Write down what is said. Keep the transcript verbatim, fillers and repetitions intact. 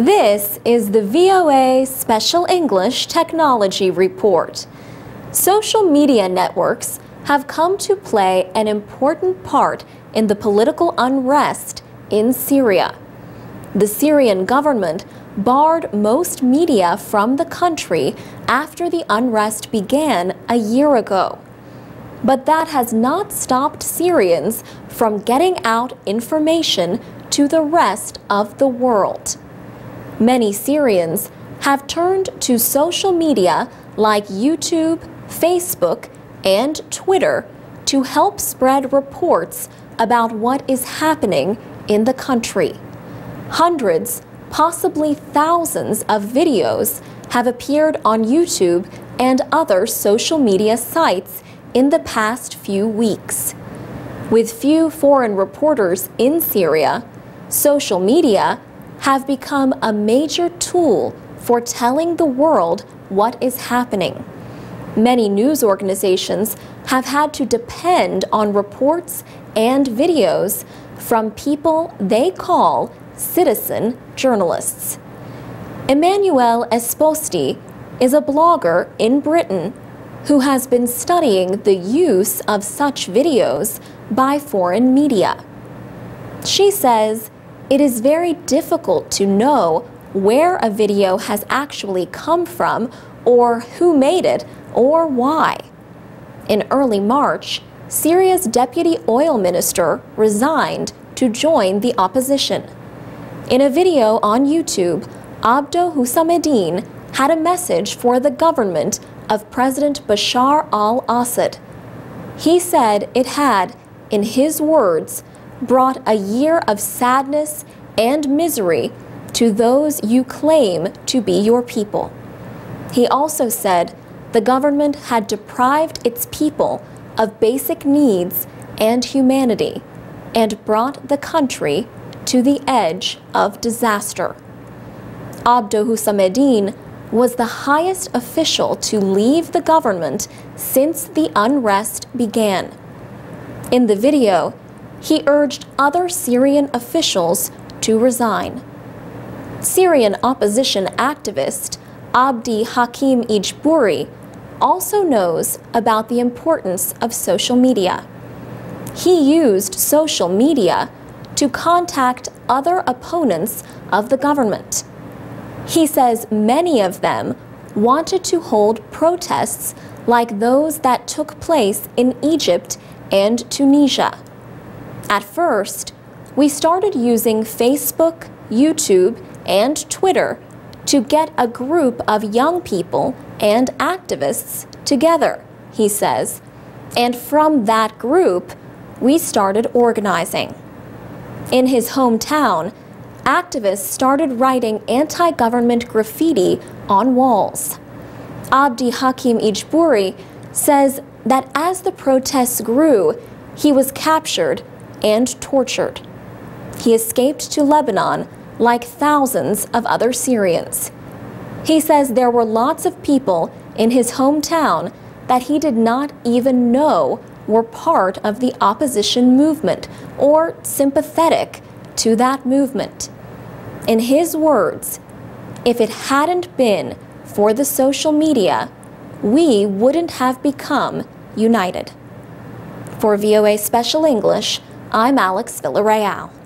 This is the V O A Special English Technology Report. Social media networks have come to play an important part in the political unrest in Syria. The Syrian government barred most media from the country after the unrest began a year ago. But that has not stopped Syrians from getting out information to the rest of the world. Many Syrians have turned to social media like YouTube, Facebook, and Twitter to help spread reports about what is happening in the country. Hundreds, possibly thousands of videos have appeared on YouTube and other social media sites in the past few weeks. With few foreign reporters in Syria, social media have become a major tool for telling the world what is happening. Many news organizations have had to depend on reports and videos from people they call citizen journalists. Emanuelle Esposti is a blogger in Britain who has been studying the use of such videos by foreign media. She says it is very difficult to know where a video has actually come from or who made it or why. In early March, Syria's deputy oil minister resigned to join the opposition. In a video on YouTube, Abdo Husameddine had a message for the government of President Bashar al-Assad. He said it had, in his words, brought a year of sadness and misery to those you claim to be your people. He also said the government had deprived its people of basic needs and humanity and brought the country to the edge of disaster. Abdo Husameddine was the highest official to leave the government since the unrest began. In the video, he urged other Syrian officials to resign. Syrian opposition activist Abdi Hakim Ijburi also knows about the importance of social media. He used social media to contact other opponents of the government. He says many of them wanted to hold protests like those that took place in Egypt and Tunisia. At first, we started using Facebook, YouTube, and Twitter to get a group of young people and activists together, he says, and from that group, we started organizing. In his hometown, activists started writing anti-government graffiti on walls. Abdi Hakim Ijburi says that as the protests grew, he was captured and tortured. He escaped to Lebanon like thousands of other Syrians. He says there were lots of people in his hometown that he did not even know were part of the opposition movement or sympathetic to that movement. In his words, if it hadn't been for the social media, we wouldn't have become united. For V O A Special English, I'm Alex Villarreal.